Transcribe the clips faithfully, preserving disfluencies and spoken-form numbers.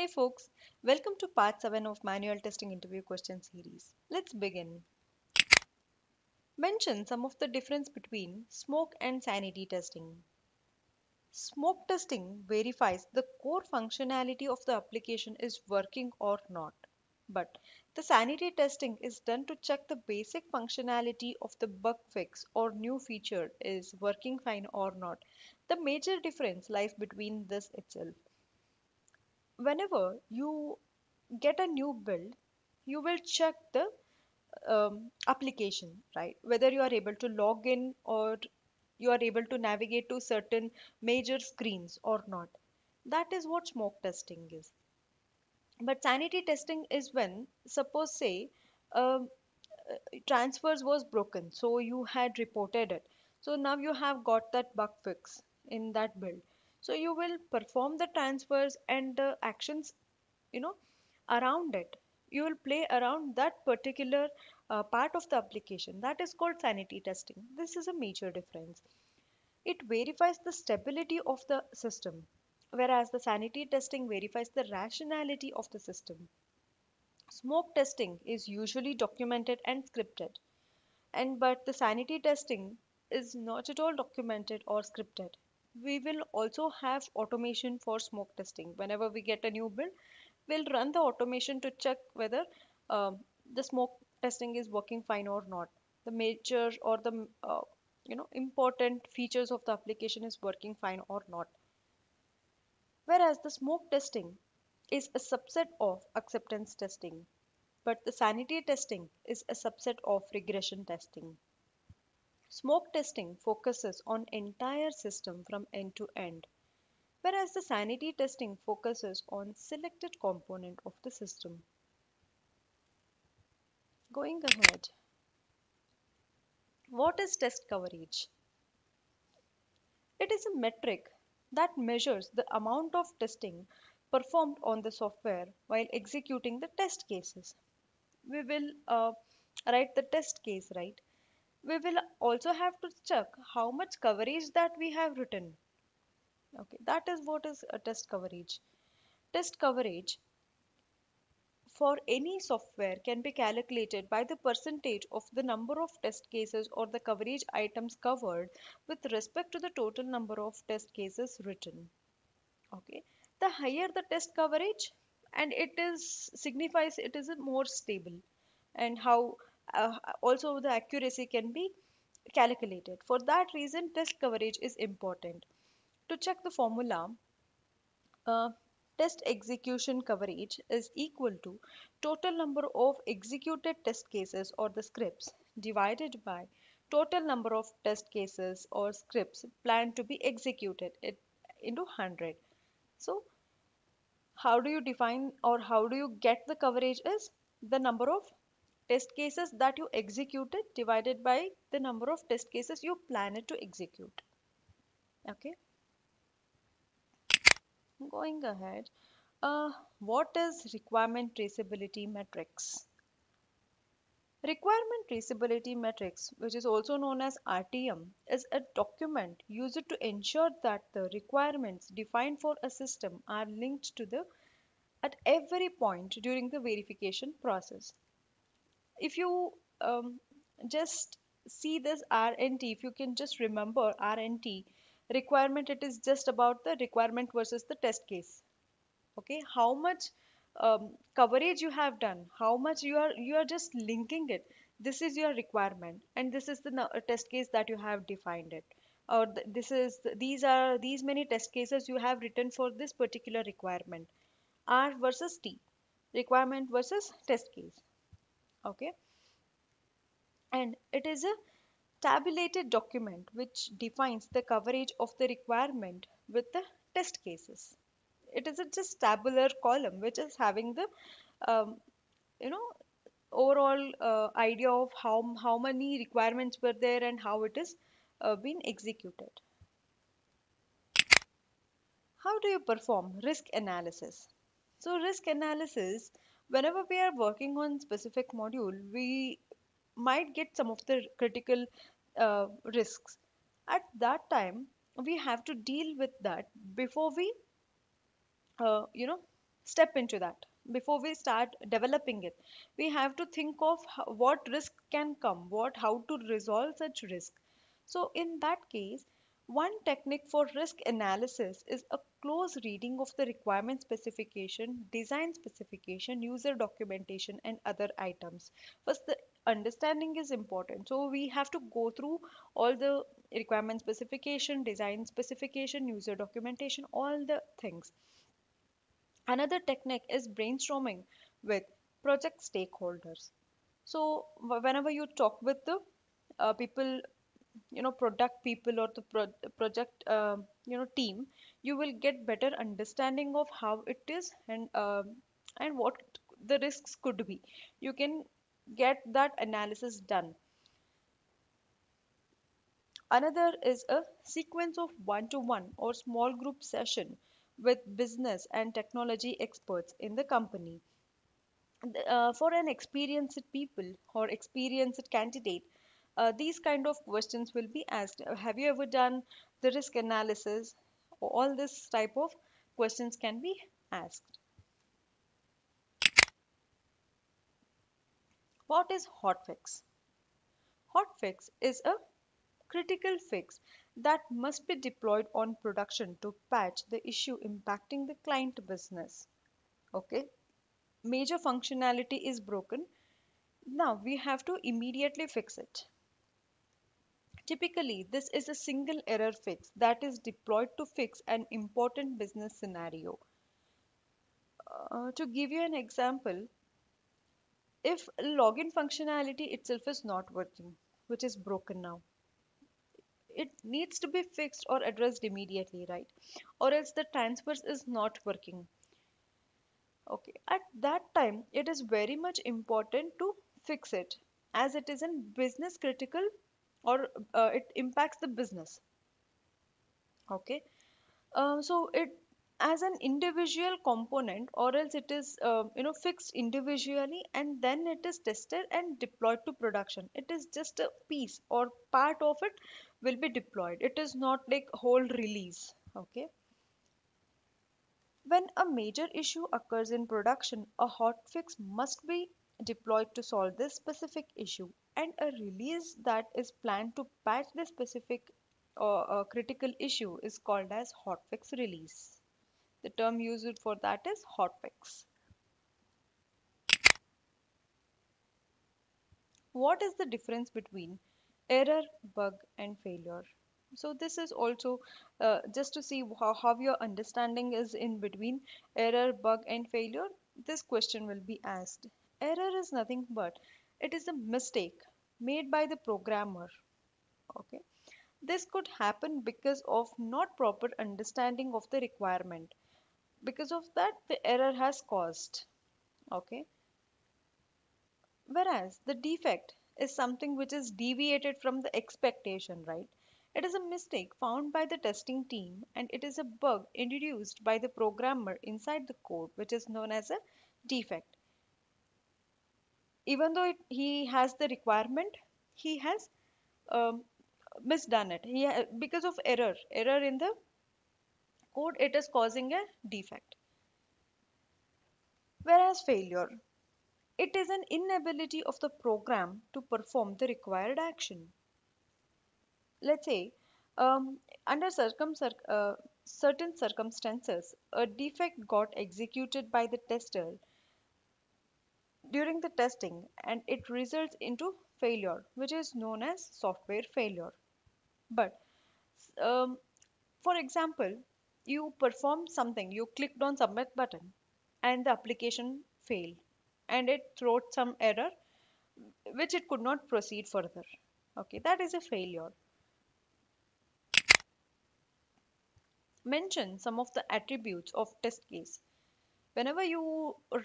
Hey folks, welcome to part seven of Manual Testing Interview Question Series. Let's begin. Mention some of the difference between smoke and sanity testing. Smoke testing verifies the core functionality of the application is working or not. But the sanity testing is done to check the basic functionality of the bug fix or new feature is working fine or not. The major difference lies between this itself. Whenever you get a new build, you will check the um, application, right? Whether you are able to log in or you are able to navigate to certain major screens or not. That is what smoke testing is. But sanity testing is when, suppose say, uh, transfers was broken, so you had reported it. So now you have got that bug fix in that build. So you will perform the transfers and the actions, you know, around it. You will play around that particular uh, part of the application. That is called sanity testing. This is a major difference. It verifies the stability of the system, whereas the sanity testing verifies the rationality of the system. Smoke testing is usually documented and scripted, and but the sanity testing is not at all documented or scripted. We will also have automation for smoke testing. Whenever we get a new build, we'll run the automation to check whether um, the smoke testing is working fine or not. The major or the uh, you know important features of the application is working fine or not. Whereas the smoke testing is a subset of acceptance testing, but the sanity testing is a subset of regression testing. Smoke testing focuses on entire system from end to end, whereas the sanity testing focuses on selected component of the system. Going ahead, what is test coverage? It is a metric that measures the amount of testing performed on the software while executing the test cases. We will uh, write the test case, right? We will also have to check how much coverage that we have written. Okay, that is what is a test coverage. Test coverage for any software can be calculated by the percentage of the number of test cases or the coverage items covered with respect to the total number of test cases written. Okay, the higher the test coverage, and it is signifies it is more stable, and how Uh, also the accuracy can be calculated. For that reason, test coverage is important. To check the formula, uh, test execution coverage is equal to total number of executed test cases or the scripts divided by total number of test cases or scripts planned to be executed it, into one hundred. So how do you define or how do you get the coverage is the number of test cases that you executed divided by the number of test cases you plan it to execute. Okay. Going ahead, uh, what is Requirement Traceability Matrix? Requirement Traceability Matrix, which is also known as R T M, is a document used to ensure that the requirements defined for a system are linked to the at every point during the verification process. If you um, just see this R N T, if you can just remember R N T, requirement, it is just about the requirement versus the test case. Okay, how much um, coverage you have done, how much you are, you are just linking it. This is your requirement and this is the test case that you have defined it. Or th this is, these are, these many test cases you have written for this particular requirement. R versus T, requirement versus test case. Okay, and it is a tabulated document which defines the coverage of the requirement with the test cases. It is a just tabular column which is having the um, you know overall uh, idea of how how many requirements were there and how it is uh, been executed. How do you perform risk analysis? So risk analysis, whenever we are working on specific module, we might get some of the critical uh, risks. At that time, we have to deal with that before we, uh, you know, step into that. Before we start developing it, we have to think of what risk can come, what how to resolve such risk. So in that case, one technique for risk analysis is a close reading of the requirement specification, design specification, user documentation, and other items. First, the understanding is important. So we have to go through all the requirement specification, design specification, user documentation, all the things. Another technique is brainstorming with project stakeholders. So whenever you talk with the uh, people, you know, product people or the pro project, uh, you know, team, you will get better understanding of how it is and uh, and what the risks could be. You can get that analysis done. Another is a sequence of one-to-one or small group session with business and technology experts in the company. Uh, for an experienced people or experienced candidate, Uh, these kind of questions will be asked. Have you ever done the risk analysis? All this type of questions can be asked. What is Hotfix? Hotfix is a critical fix that must be deployed on production to patch the issue impacting the client business. Okay, major functionality is broken. Now we have to immediately fix it. Typically, this is a single error fix that is deployed to fix an important business scenario. Uh, to give you an example, if login functionality itself is not working, which is broken now, it needs to be fixed or addressed immediately, right? Or else the transfers is not working. Okay, at that time, it is very much important to fix it as it is in business critical or uh, it impacts the business. Okay, uh, so it as an individual component, or else it is uh, you know fixed individually and then it is tested and deployed to production. It is just a piece or part of it will be deployed. It is not like whole release. Okay, when a major issue occurs in production, a hotfix must be deployed to solve this specific issue, and a release that is planned to patch the specific or uh, uh, critical issue is called as hotfix release. The term used for that is hotfix. What is the difference between error, bug, and failure? So this is also uh, just to see how, how your understanding is in between error, bug, and failure. This question will be asked. Error is nothing but it is a mistake made by the programmer. Okay, this could happen because of not proper understanding of the requirement. Because of that, the error has caused. Okay, whereas the defect is something which is deviated from the expectation, right? It is a mistake found by the testing team, and it is a bug introduced by the programmer inside the code, which is known as a defect. Even though it, he has the requirement, he has um, misdone it. He ha because of error, error in the code, it is causing a defect. Whereas failure, it is an inability of the program to perform the required action. Let's say um, under circum cir uh, certain circumstances, a defect got executed by the tester during the testing, and it results into failure, which is known as software failure. But um, for example, you perform something, you clicked on submit button and the application failed and it throws some error which it could not proceed further. Okay, that is a failure. Mention some of the attributes of test case. Whenever you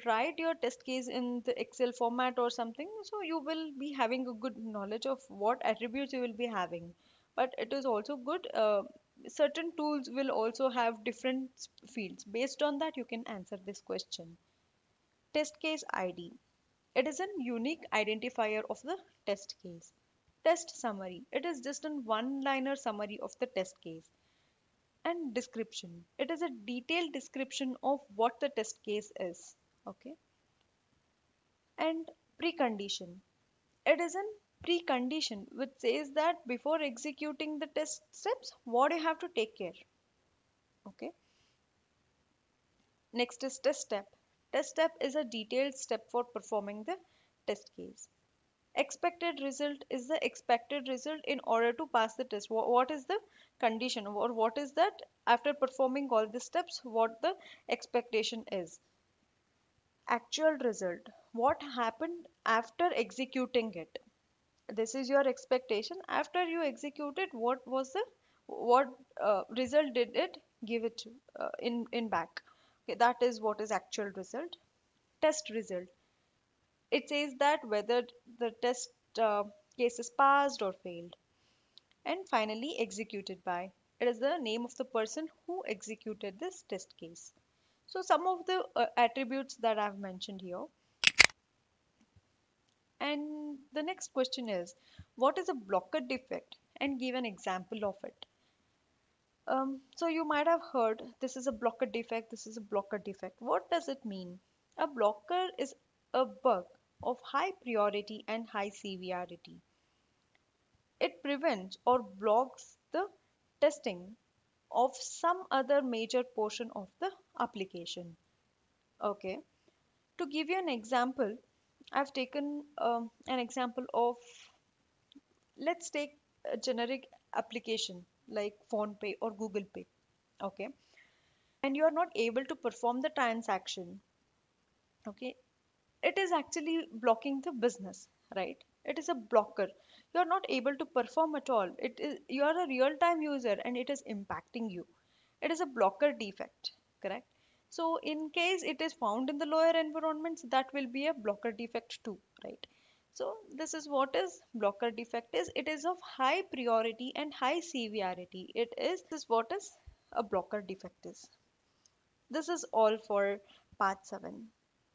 write your test case in the Excel format or something, so you will be having a good knowledge of what attributes you will be having. But it is also good, uh, certain tools will also have different fields. Based on that, you can answer this question. Test case I D. It is a unique identifier of the test case. Test summary. It is just a one-liner summary of the test case. and description. It is a detailed description of what the test case is. Okay. And precondition. It is an precondition which says that before executing the test steps, what you have to take care. Okay. Next is test step. Test step is a detailed step for performing the test case. Expected result is the expected result in order to pass the test. What is the condition, or what is that after performing all the steps, what the expectation is. Actual result, what happened after executing it. This is your expectation. After you execute it, what was the what uh, result did it give it uh, in in back. Okay, that is what is actual result. Test result. It says that whether the test uh, case is passed or failed. And finally, executed by. It is the name of the person who executed this test case. So some of the uh, attributes that I've mentioned here. And the next question is, what is a blocker defect? And give an example of it. Um, so you might have heard, this is a blocker defect, this is a blocker defect. What does it mean? A blocker is a bug of high priority and high severity. It prevents or blocks the testing of some other major portion of the application. Okay. To give you an example, I've taken um, an example of, let's take a generic application like PhonePe or Google Pay. Okay. And you are not able to perform the transaction. Okay. It is actually blocking the business, right? It is a blocker. You are not able to perform at all. It is, you are a real-time user and it is impacting you. It is a blocker defect, correct? So in case it is found in the lower environments, that will be a blocker defect too, right? So this is what is blocker defect is. It is of high priority and high severity. It is this is what is a blocker defect is. This is all for part seven.